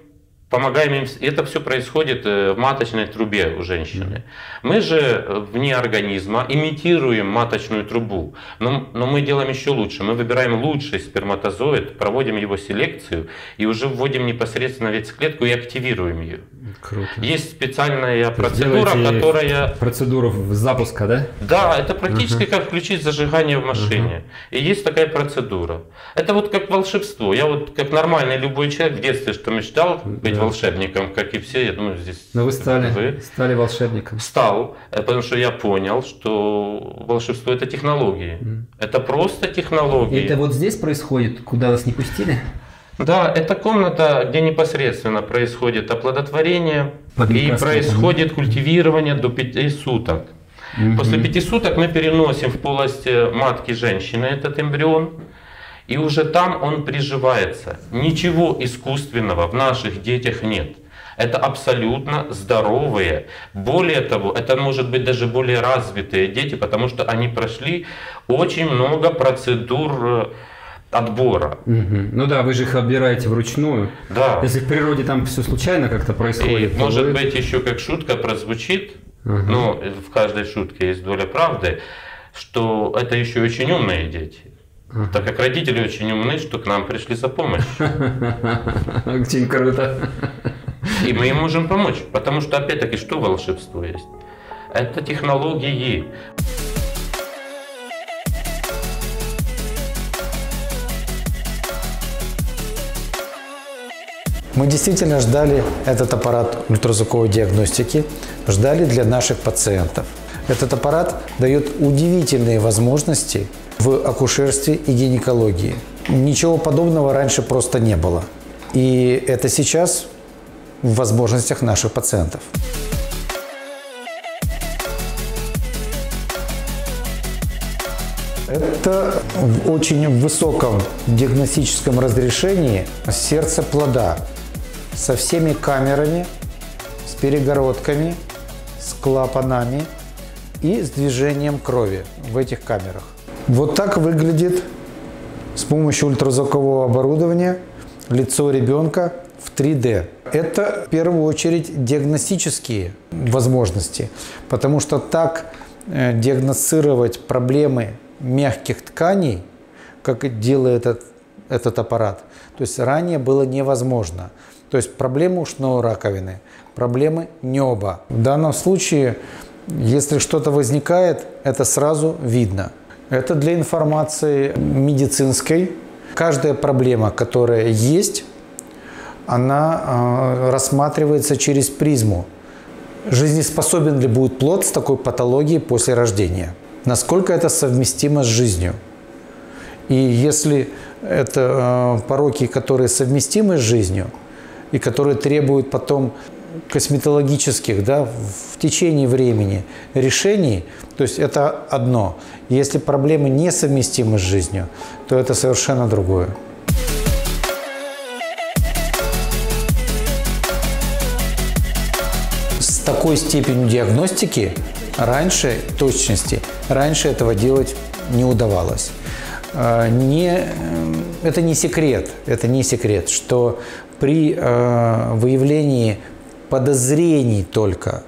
помогаем им, это все происходит в маточной трубе у женщины. Мы же вне организма имитируем маточную трубу, но, но мы делаем еще лучше. Мы выбираем лучший сперматозоид, проводим его селекцию и уже вводим непосредственно в яйцеклетку и активируем ее. Круто. Есть специальная Ты процедура, которая… Процедура запуска, да? Да, это практически uh-huh. как включить зажигание в машине. Uh-huh. И есть такая процедура. Это вот как волшебство. Я вот как нормальный любой человек в детстве, что мечтал быть волшебником, как и все, я думаю, здесь... Но вы стали, вы стали волшебником. Стал, потому что я понял, что волшебство – это технологии. Mm. Это просто технологии. И это вот здесь происходит, куда вас не пустили? Да, это комната, где непосредственно происходит оплодотворение и происходит культивирование до пяти суток. Mm-hmm. После пяти суток мы переносим в полость матки женщины этот эмбрион. И уже там он приживается. Ничего искусственного в наших детях нет. Это абсолютно здоровые. Более того, это может быть даже более развитые дети, потому что они прошли очень много процедур отбора. Угу. Ну да, вы же их отбираете вручную. Да. Если в природе там все случайно как-то происходит. И, может вы... быть, еще как шутка прозвучит, угу. но в каждой шутке есть доля правды, что это еще очень умные дети. Так как родители очень умны, что к нам пришли за помощью. Очень круто. И мы им можем помочь, потому что опять-таки, что волшебство есть? Это технологии. Мы действительно ждали этот аппарат ультразвуковой диагностики, ждали для наших пациентов. Этот аппарат дает удивительные возможности в акушерстве и гинекологии. Ничего подобного раньше просто не было. И это сейчас в возможностях наших пациентов. Это в очень высоком диагностическом разрешении сердце плода со всеми камерами, с перегородками, с клапанами и с движением крови в этих камерах. Вот так выглядит с помощью ультразвукового оборудования лицо ребенка в три дэ. Это в первую очередь диагностические возможности, потому что так диагностировать проблемы мягких тканей, как делает этот, этот аппарат, то есть ранее было невозможно. То есть проблемы ушной раковины, проблемы неба. В данном случае, если что-то возникает, это сразу видно. Это для информации медицинской. Каждая проблема, которая есть, она рассматривается через призму. Жизнеспособен ли будет плод с такой патологией после рождения? Насколько это совместимо с жизнью? И если это пороки, которые совместимы с жизнью и которые требуют потом косметологических, да, в течение времени решений, то есть это одно. Если проблемы несовместимы с жизнью, то это совершенно другое. С такой степенью диагностики раньше, точности, раньше этого делать не удавалось. Не, это не секрет, это не секрет, что при э, выявлении подозрений только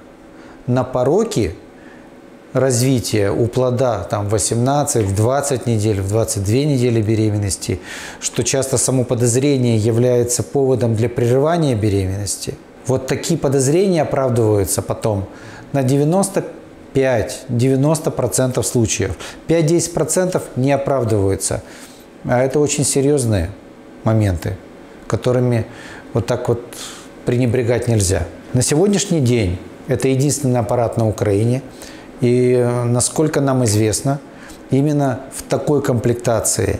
на пороки развития у плода там, восемнадцать, двадцать недель, в двадцать две недели беременности, что часто само подозрение является поводом для прерывания беременности, вот такие подозрения оправдываются потом на девяносто пять — девяносто процентов случаев. пять — десять процентов не оправдываются. А это очень серьезные моменты, которыми вот так вот пренебрегать нельзя. На сегодняшний день это единственный аппарат на Украине. И, насколько нам известно, именно в такой комплектации,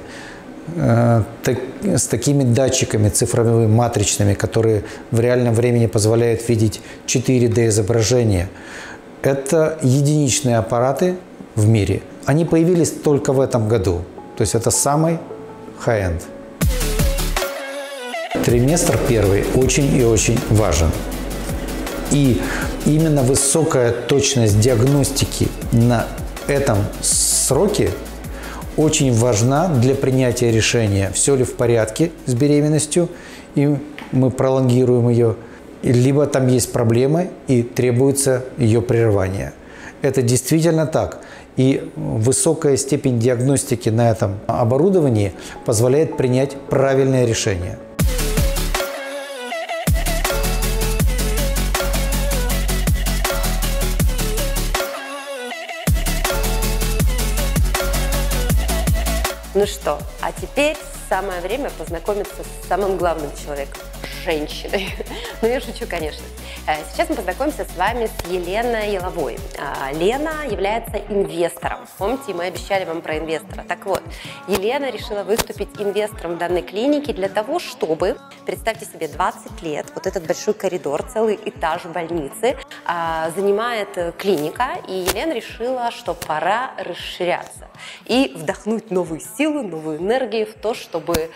э, так, с такими датчиками цифровыми матричными, которые в реальном времени позволяют видеть четыре дэ изображения, это единичные аппараты в мире. Они появились только в этом году. То есть это самый хай-энд. Триместр первый очень и очень важен. И именно высокая точность диагностики на этом сроке очень важна для принятия решения, все ли в порядке с беременностью, и мы пролонгируем ее, либо там есть проблемы и требуется ее прерывание. Это действительно так. И высокая степень диагностики на этом оборудовании позволяет принять правильное решение. Ну что, а теперь самое время познакомиться с самым главным человеком. Женщиной. Ну, я шучу, конечно. Сейчас мы познакомимся с вами с Еленой Еловой. Лена является инвестором. Помните, мы обещали вам про инвестора. Так вот, Елена решила выступить инвестором данной клиники для того, чтобы, представьте себе, двадцать лет, вот этот большой коридор, целый этаж больницы занимает клиника, и Елена решила, что пора расширяться и вдохнуть новую силу, новую энергию в то, чтобы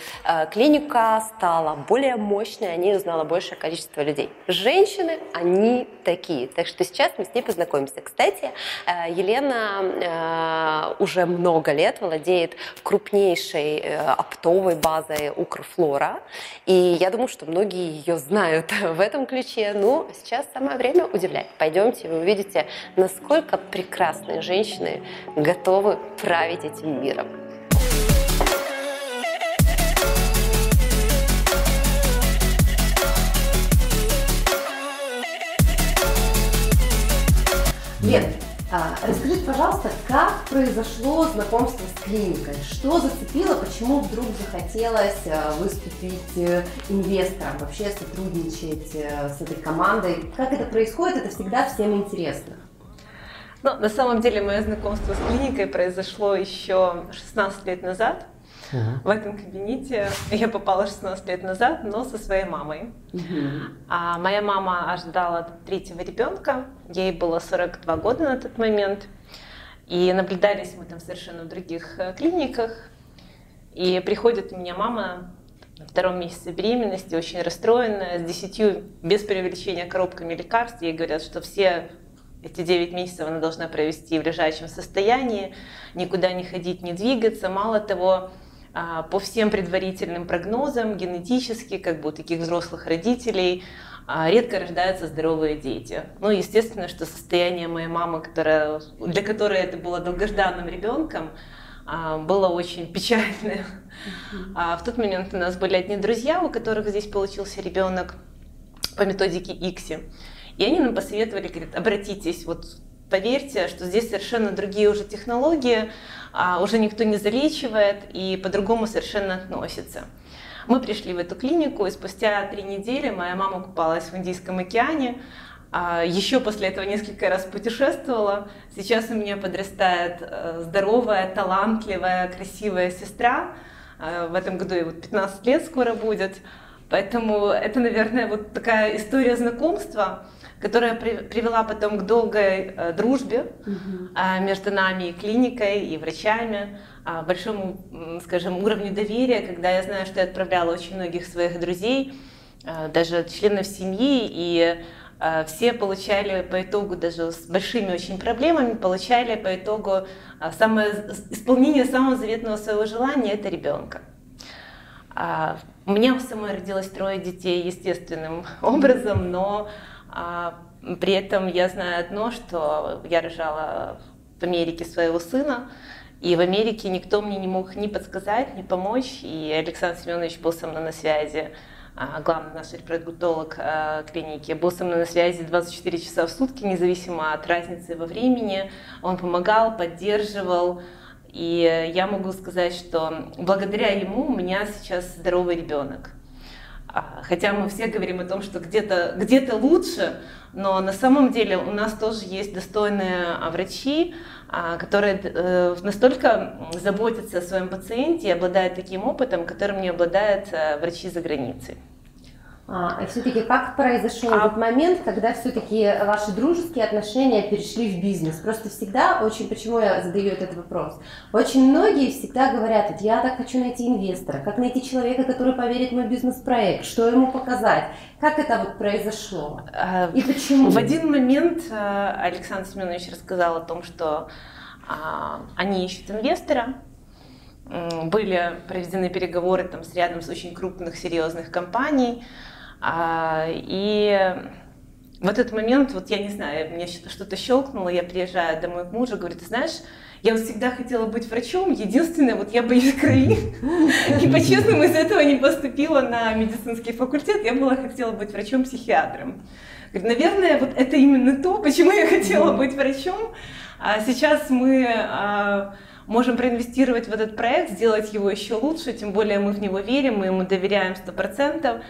клиника стала более мощной, о ней узнало большее количество людей. Женщины, они такие. Так что сейчас мы с ней познакомимся. Кстати, Елена уже много лет владеет крупнейшей оптовой базой Украфлора. И я думаю, что многие ее знают в этом ключе. Но сейчас самое время удивлять. Пойдемте, вы увидите, насколько прекрасные женщины готовы править этим миром. Лен, расскажите, пожалуйста, как произошло знакомство с клиникой? Что зацепило, почему вдруг захотелось выступить инвестором, вообще сотрудничать с этой командой? Как это происходит? Это всегда всем интересно. Ну, на самом деле, мое знакомство с клиникой произошло еще шестнадцать лет назад. Uh-huh. В этом кабинете я попала шестнадцать лет назад, но со своей мамой. Uh-huh. А моя мама ожидала третьего ребенка, ей было сорок два года на тот момент. И наблюдались мы там совершенно в других клиниках. И приходит у меня мама на втором месяце беременности, очень расстроенная, с десятью, без преувеличения, коробками лекарств. Ей говорят, что все эти девять месяцев она должна провести в лежачем состоянии, никуда не ходить, не двигаться. Мало того, по всем предварительным прогнозам, генетически, как бы у таких взрослых родителей, редко рождаются здоровые дети. Ну, естественно, что состояние моей мамы, которая, для которой это было долгожданным ребенком, было очень печальное. А в тот момент у нас были одни друзья, у которых здесь получился ребенок по методике ИКСИ. И они нам посоветовали, говорят, обратитесь, вот поверьте, что здесь совершенно другие уже технологии, уже никто не залечивает и по-другому совершенно относится. Мы пришли в эту клинику, и спустя три недели моя мама купалась в Индийском океане, еще после этого несколько раз путешествовала. Сейчас у меня подрастает здоровая, талантливая, красивая сестра, в этом году ей пятнадцать лет скоро будет. Поэтому это, наверное, вот такая история знакомства, которая привела потом к долгой дружбе угу. между нами и клиникой, и врачами, большому, скажем, уровню доверия, когда я знаю, что я отправляла очень многих своих друзей, даже членов семьи, и все получали по итогу, даже с большими очень проблемами, получали по итогу самое, исполнение самого заветного своего желания – это ребенка. У меня у самой родилось трое детей естественным образом, но при этом я знаю одно, что я рожала в Америке своего сына, и в Америке никто мне не мог ни подсказать, ни помочь, и Александр Семенович был со мной на связи, главный наш репродуктолог клиники, был со мной на связи двадцать четыре часа в сутки, независимо от разницы во времени. Он помогал, поддерживал. И я могу сказать, что благодаря ему у меня сейчас здоровый ребенок. Хотя мы все говорим о том, что где-то где-то лучше, но на самом деле у нас тоже есть достойные врачи, которые настолько заботятся о своем пациенте и обладают таким опытом, которым не обладают врачи за границей. А все-таки как произошел а... этот момент, когда все-таки ваши дружеские отношения перешли в бизнес? Просто всегда очень, почему я задаю этот вопрос, очень многие всегда говорят, вот я так хочу найти инвестора, как найти человека, который поверит в мой бизнес-проект, что ему показать, как это вот произошло и почему? В один момент Александр Семенович рассказал о том, что они ищут инвестора. Были проведены переговоры там, с рядом с очень крупных, серьезных компаний. И в этот момент, вот я не знаю, мне что-то щелкнуло, я приезжаю домой к мужу, говорю, ты знаешь, я вот всегда хотела быть врачом, единственное, вот я боюсь крови, и по-честному из этого не поступила на медицинский факультет, я была хотела быть врачом-психиатром. Наверное, вот это именно то, почему я хотела быть врачом. А сейчас мы можем проинвестировать в этот проект, сделать его еще лучше, тем более мы в него верим, мы ему доверяем сто процентов.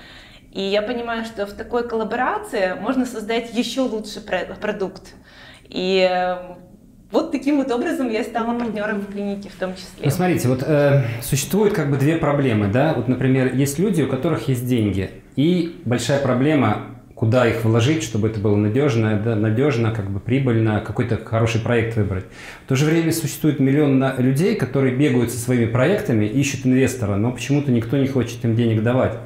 И я понимаю, что в такой коллаборации можно создать еще лучший продукт. И вот таким вот образом я стала партнером в клинике в том числе. Ну, смотрите, вот э, существуют как бы две проблемы, да? Вот, например, есть люди, у которых есть деньги, и большая проблема, куда их вложить, чтобы это было надежно, да, надежно, как бы прибыльно, какой-то хороший проект выбрать. В то же время существует миллион людей, которые бегают со своими проектами, ищут инвестора, но почему-то никто не хочет им денег давать.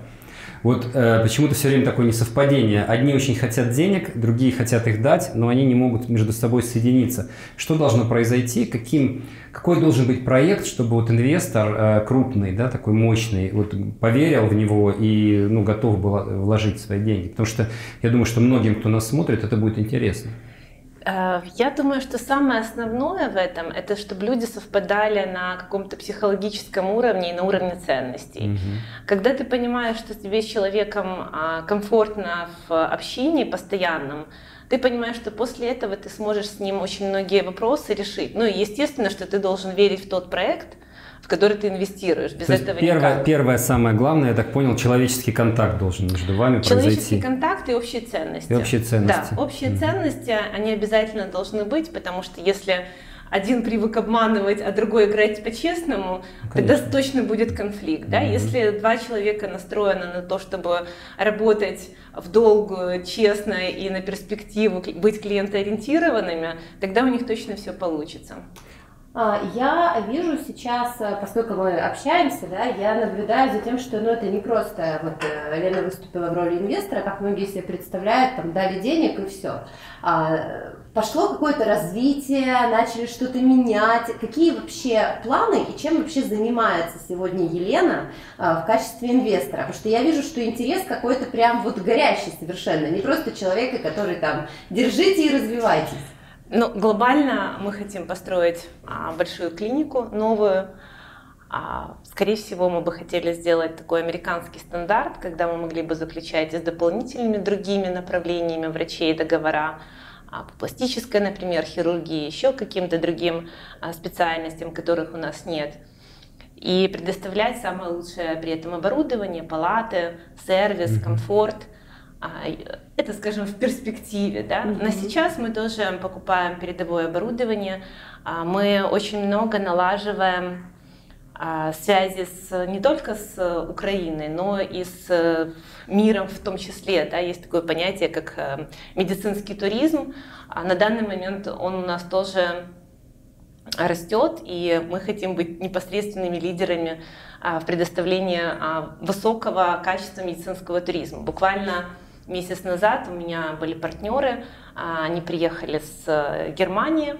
Вот э, почему-то все время такое несовпадение. Одни очень хотят денег, другие хотят их дать, но они не могут между собой соединиться. Что должно произойти? Каким, какой должен быть проект, чтобы вот инвестор э, крупный, да, такой мощный, вот, поверил в него и ну, готов был вложить свои деньги? Потому что я думаю, что многим, кто нас смотрит, это будет интересно. Я думаю, что самое основное в этом, это чтобы люди совпадали на каком-то психологическом уровне и на уровне ценностей. Mm-hmm. Когда ты понимаешь, что тебе с человеком комфортно в общении постоянном, ты понимаешь, что после этого ты сможешь с ним очень многие вопросы решить. Ну и естественно, что ты должен верить в тот проект, в который ты инвестируешь. Без этого первое, первое, самое главное, я так понял, человеческий контакт должен между вами человеческий произойти. Человеческий контакт и общие ценности. И общие ценности. Да, общие mm-hmm. ценности, они обязательно должны быть, потому что если один привык обманывать, а другой играть по-честному, тогда точно будет конфликт. Да? Mm-hmm. Если два человека настроены на то, чтобы работать в долгую, честно и на перспективу, быть клиентоориентированными, тогда у них точно все получится. Я вижу сейчас, поскольку мы общаемся, да, я наблюдаю за тем, что ну, это не просто вот, Лена выступила в роли инвестора, как многие себе представляют, там, дали денег и все. А, пошло какое-то развитие, начали что-то менять. Какие вообще планы и чем вообще занимается сегодня Елена а, в качестве инвестора? Потому что я вижу, что интерес какой-то прям вот горящий совершенно, не просто человека, который там «держите и развивайтесь». Ну, глобально мы хотим построить а, большую клинику, новую. А, скорее всего, мы бы хотели сделать такой американский стандарт, когда мы могли бы заключать с дополнительными другими направлениями врачей договора а, по пластической, например, хирургии, еще каким-то другим а, специальностям, которых у нас нет. И предоставлять самое лучшее при этом оборудование, палаты, сервис, комфорт. Это, скажем, в перспективе, да? Mm-hmm. Но сейчас мы тоже покупаем передовое оборудование, мы очень много налаживаем связи с, не только с Украиной, но и с миром в том числе. Да, есть такое понятие, как медицинский туризм. На данный момент он у нас тоже растет, и мы хотим быть непосредственными лидерами в предоставлении высокого качества медицинского туризма. Буквально месяц назад у меня были партнеры, они приехали с Германии,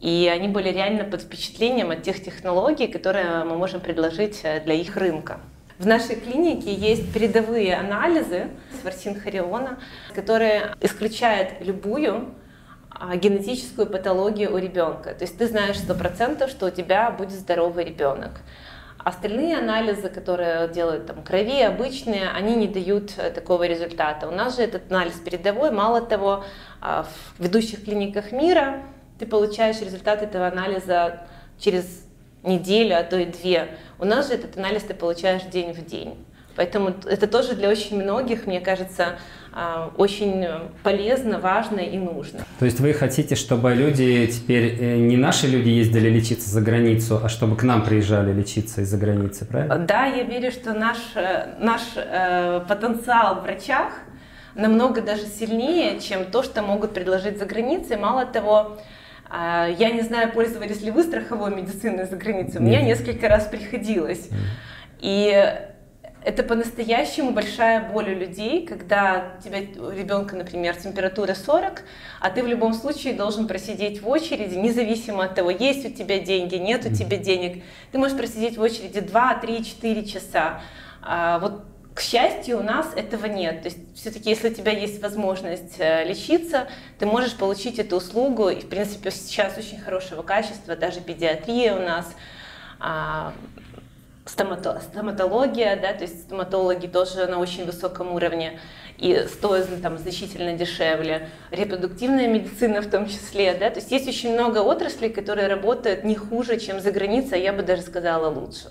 и они были реально под впечатлением от тех технологий, которые мы можем предложить для их рынка. В нашей клинике есть передовые анализы с ворсинхариона, которые исключают любую генетическую патологию у ребенка. То есть ты знаешь сто процентов, что у тебя будет здоровый ребенок. Остальные анализы, которые делают там крови, обычные, они не дают такого результата. У нас же этот анализ передовой, мало того, в ведущих клиниках мира ты получаешь результат этого анализа через неделю, а то и две. У нас же этот анализ ты получаешь день в день. Поэтому это тоже для очень многих, мне кажется, очень полезно, важно и нужно. То есть вы хотите, чтобы люди теперь, не наши люди ездили лечиться за границу, а чтобы к нам приезжали лечиться из-за границы, правильно? Да, я верю, что наш, наш потенциал в врачах намного даже сильнее, чем то, что могут предложить за границей. Мало того, я не знаю, пользовались ли вы страховой медициной за границей. Мне несколько раз приходилось. И это по-настоящему большая боль у людей, когда у тебя, у ребенка, например, температура сорок, а ты в любом случае должен просидеть в очереди, независимо от того, есть у тебя деньги, нет у тебя денег. Ты можешь просидеть в очереди два, три, четыре часа. Вот, к счастью, у нас этого нет. То есть все-таки, если у тебя есть возможность лечиться, ты можешь получить эту услугу. И, в принципе, сейчас очень хорошего качества, даже педиатрия у нас, стомато стоматология, да, то есть стоматологи тоже на очень высоком уровне и стоят там значительно дешевле, репродуктивная медицина в том числе, да, то есть есть очень много отраслей, которые работают не хуже, чем за границей, а я бы даже сказала лучше.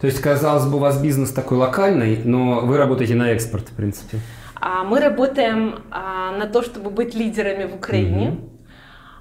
То есть, казалось бы, у вас бизнес такой локальный, но вы работаете на экспорт, в принципе. Мы работаем на то, чтобы быть лидерами в Украине,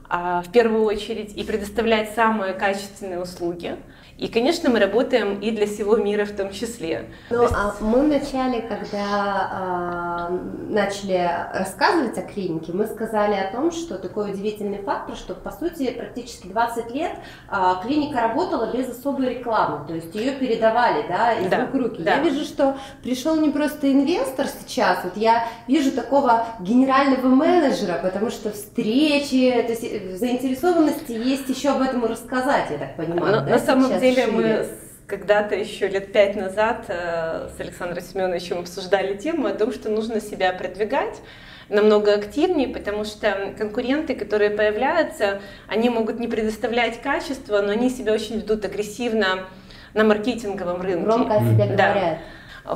mm-hmm. в первую очередь, и предоставлять самые качественные услуги. И, конечно, мы работаем и для всего мира в том числе. Ну, то есть... а мы вначале, когда э, начали рассказывать о клинике, мы сказали о том, что такой удивительный фактор, что, по сути, практически двадцать лет э, клиника работала без особой рекламы, то есть ее передавали, да, из рук в руки. Да. Я вижу, что пришел не просто инвестор сейчас, вот я вижу такого генерального менеджера, потому что встречи, то есть заинтересованности есть еще об этом рассказать, я так понимаю. Но, да, на самом деле деле мы когда-то еще лет пять назад с Александром Семеновичем обсуждали тему о том, что нужно себя продвигать намного активнее, потому что конкуренты, которые появляются, они могут не предоставлять качество, но они себя очень ведут агрессивно на маркетинговом рынке. Громко о себе говорят. Да.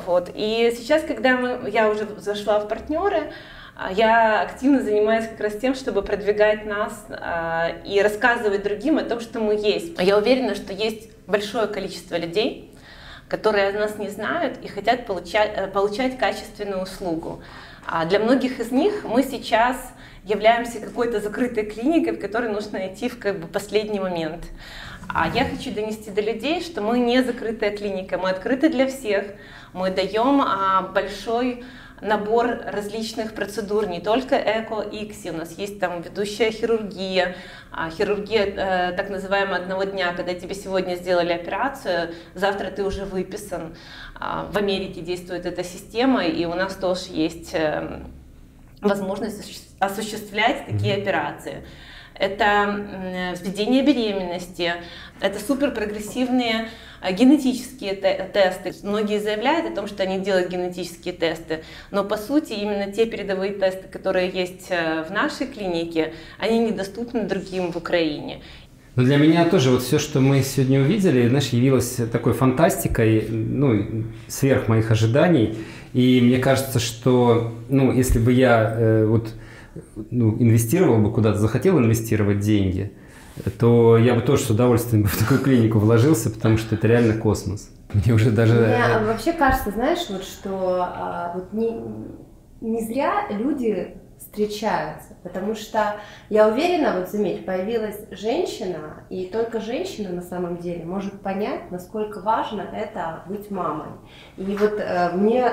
Вот. И сейчас, когда мы, я уже зашла в партнеры, я активно занимаюсь как раз тем, чтобы продвигать нас э, и рассказывать другим о том, что мы есть. Я уверена, что есть большое количество людей, которые нас не знают и хотят получать, получать качественную услугу. А для многих из них мы сейчас являемся какой-то закрытой клиникой, в которой нужно идти в как бы последний момент. А я хочу донести до людей, что мы не закрытая клиника, мы открыты для всех, мы даем а, большой... набор различных процедур, не только эко, ИКСИ, у нас есть там ведущая хирургия, хирургия так называемая одного дня, когда тебе сегодня сделали операцию, завтра ты уже выписан. В Америке действует эта система, и у нас тоже есть возможность осуществлять такие операции. Это введение беременности, это суперпрогрессивные генетические тесты. Многие заявляют о том, что они делают генетические тесты, но по сути именно те передовые тесты, которые есть в нашей клинике, они недоступны другим в Украине. Но для меня тоже вот все, что мы сегодня увидели, знаешь, явилось такой фантастикой, ну, сверх моих ожиданий. И мне кажется, что, ну, если бы я э, вот... ну, инвестировал бы куда-то, захотел инвестировать деньги, то я бы тоже с удовольствием в такую клинику вложился, потому что это реально космос. Мне уже даже... Мне вообще кажется, знаешь, вот, что а, вот не, не зря люди встречаются, потому что, я уверена, вот заметь, появилась женщина, и только женщина на самом деле может понять, насколько важно это быть мамой. И вот э, мне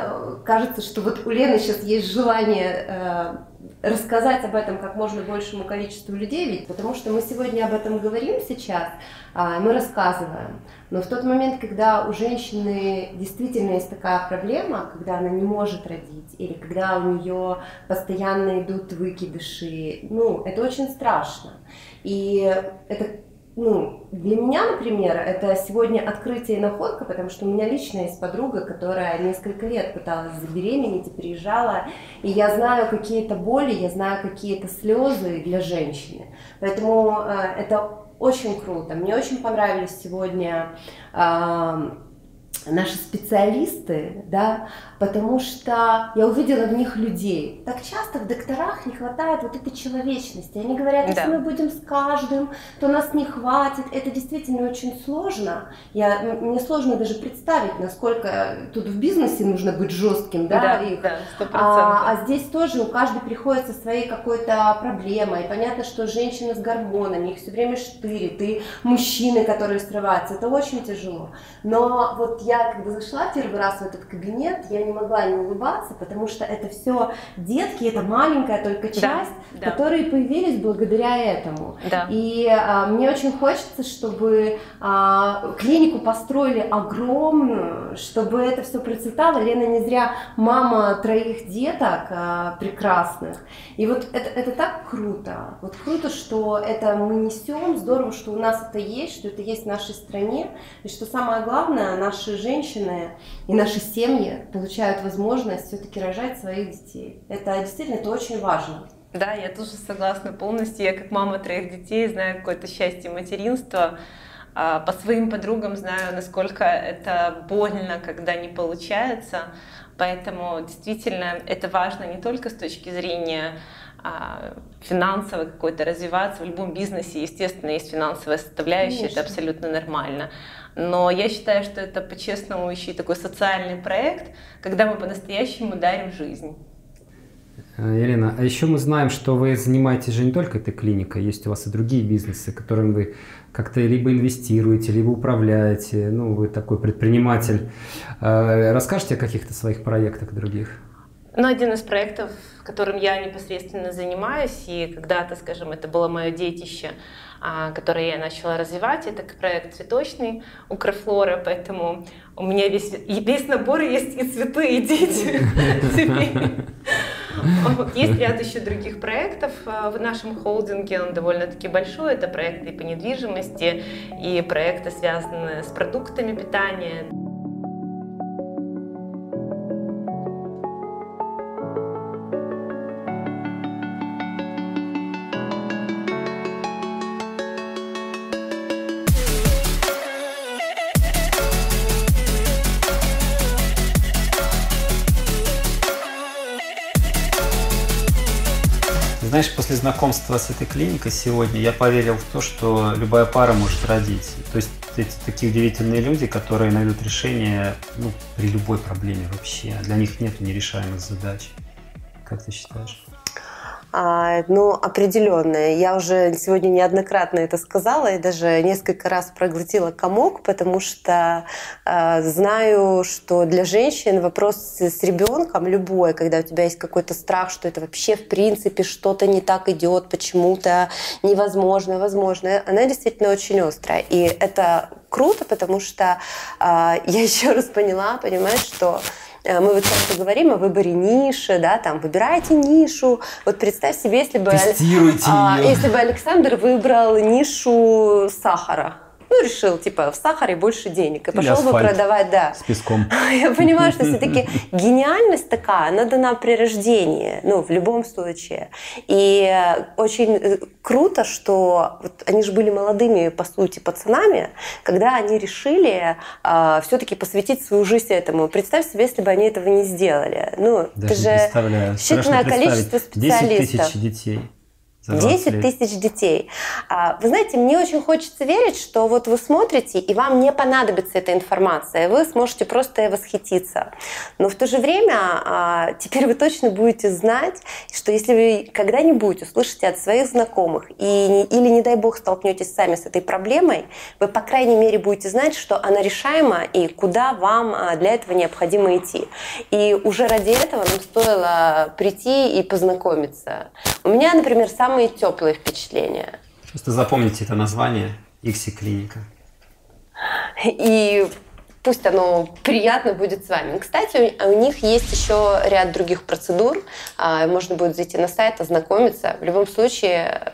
кажется, что вот у Лены сейчас есть желание э, рассказать об этом как можно большему количеству людей, ведь потому что мы сегодня об этом говорим сейчас, а, мы рассказываем, но в тот момент, когда у женщины действительно есть такая проблема, когда она не может родить, или когда у нее постоянно идут выкидыши, ну, это очень страшно. И это, ну, для меня, например, это сегодня открытие и находка, потому что у меня лично есть подруга, которая несколько лет пыталась забеременеть и приезжала, и я знаю какие-то боли, я знаю какие-то слезы для женщины, поэтому э, это очень круто. Мне очень понравились сегодня э, наши специалисты, да, потому что я увидела в них людей. Так часто в докторах не хватает вот этой человечности. Они говорят, если мы будем с каждым, то нас не хватит. Это действительно очень сложно. Я, мне сложно даже представить, насколько тут в бизнесе нужно быть жестким, да, да, их. Да, сто процентов. А, а здесь тоже у каждой приходится своей какой-то проблемой. И понятно, что женщины с гормонами, их все время штырит, и мужчины, которые срываются, это очень тяжело. Но вот я Я когда зашла первый раз в этот кабинет, я не могла не улыбаться, потому что это все детки, это маленькая только часть, да, которые да. появились благодаря этому. Да. И а, мне очень хочется, чтобы а, клинику построили огромную, чтобы это все процветало. Лена не зря мама троих деток а, прекрасных. И вот это, это так круто. Вот круто, что это мы несем, здорово, что у нас это есть, что это есть в нашей стране. И что самое главное, наши женщины и наши семьи получают возможность все-таки рожать своих детей. Это действительно это очень важно. Да, я тоже согласна полностью. Я как мама троих детей знаю какое-то счастье материнства. По своим подругам знаю, насколько это больно, когда не получается. Поэтому действительно это важно не только с точки зрения финансово какой-то развиваться. В любом бизнесе, естественно, есть финансовая составляющая, конечно, это абсолютно нормально. Но я считаю, что это по-честному еще и такой социальный проект, когда мы по-настоящему дарим жизнь. Елена, а еще мы знаем, что вы занимаетесь же не только этой клиникой, есть у вас и другие бизнесы, которым вы как-то либо инвестируете, либо управляете, ну, вы такой предприниматель. Расскажите о каких-то своих проектах других? Ну, один из проектов, которым я непосредственно занимаюсь, и когда-то, скажем, это было мое детище, которое я начала развивать, это проект цветочный Украфлора, поэтому у меня весь, весь набор есть и цветы, и дети. Есть ряд еще других проектов в нашем холдинге, он довольно-таки большой, это проекты по недвижимости и проекты, связанные с продуктами питания. Знаешь, после знакомства с этой клиникой сегодня я поверил в то, что любая пара может родить. То есть эти такие удивительные люди, которые найдут решение, ну, при любой проблеме вообще. Для них нет нерешаемых задач. Как ты считаешь? А, ну, определенно. Я уже сегодня неоднократно это сказала и даже несколько раз проглотила комок, потому что а, знаю, что для женщин вопрос с ребенком любой, когда у тебя есть какой-то страх, что это вообще в принципе что-то не так идет, почему-то невозможно, возможно, она действительно очень острая. И это круто, потому что а, я еще раз поняла, понимаешь, что мы вот часто говорим о выборе ниши, да, там, выбирайте нишу. Вот представь себе, если бы, а, если бы Александр выбрал нишу сахара. Ну, решил, типа, в сахаре больше денег. И пошел бы продавать, да. С песком. Я понимаю, что все-таки гениальность такая, она дана при рождении, ну, в любом случае. И очень круто, что вот они же были молодыми, по сути, пацанами, когда они решили э, все-таки посвятить свою жизнь этому. Представь себе, если бы они этого не сделали. Ну, даже это же считанное количество специалистов. десять тысяч детей. десять тысяч детей. Вы знаете, мне очень хочется верить, что вот вы смотрите, и вам не понадобится эта информация, вы сможете просто восхититься. Но в то же время теперь вы точно будете знать, что если вы когда-нибудь услышите от своих знакомых и, или, не дай бог, столкнетесь сами с этой проблемой, вы, по крайней мере, будете знать, что она решаема и куда вам для этого необходимо идти. И уже ради этого нам стоило прийти и познакомиться. У меня, например, самое Самые теплые впечатления. Просто запомните это название — ИКСИ клиника. И пусть оно приятно будет с вами. Кстати, у них есть еще ряд других процедур. Можно будет зайти на сайт, ознакомиться. В любом случае,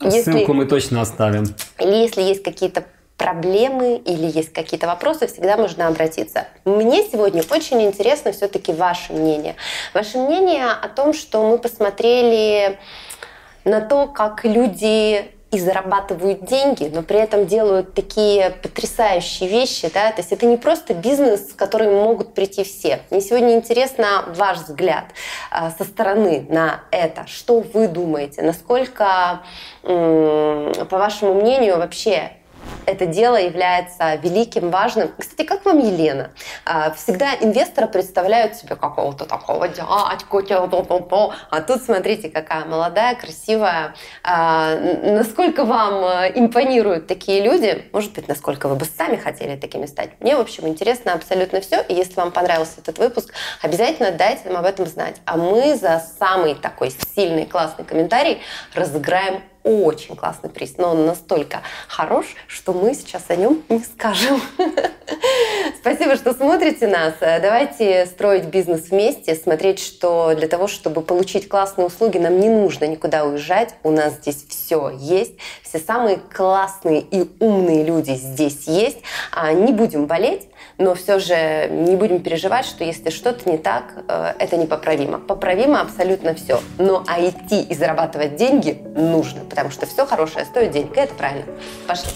если... ссылку мы точно оставим. Или если есть какие-то проблемы или есть какие-то вопросы, всегда можно обратиться. Мне сегодня очень интересно все-таки ваше мнение. Ваше мнение о том, что мы посмотрели на то, как люди и зарабатывают деньги, но при этом делают такие потрясающие вещи. Да? То есть это не просто бизнес, в который могут прийти все. Мне сегодня интересно ваш взгляд со стороны на это. Что вы думаете? Насколько, по вашему мнению, вообще это дело является великим, важным? Кстати, как вам, Елена? Всегда инвестора представляют себе какого-то такого дядьку, а тут смотрите, какая молодая, красивая. Насколько вам импонируют такие люди? Может быть, насколько вы бы сами хотели такими стать? Мне, в общем, интересно абсолютно все. И если вам понравился этот выпуск, обязательно дайте нам об этом знать. А мы за самый такой сильный, классный комментарий разыграем очень классный приз, но он настолько хорош, что мы сейчас о нем не скажем. Спасибо, что смотрите нас. Давайте строить бизнес вместе, смотреть, что для того, чтобы получить классные услуги, нам не нужно никуда уезжать. У нас здесь все есть. Все самые классные и умные люди здесь есть. Не будем болеть, но все же не будем переживать, что если что-то не так, это непоправимо. Поправимо абсолютно все. Но а идти и зарабатывать деньги нужно, потому что все хорошее стоит денег, и это правильно. Пошли.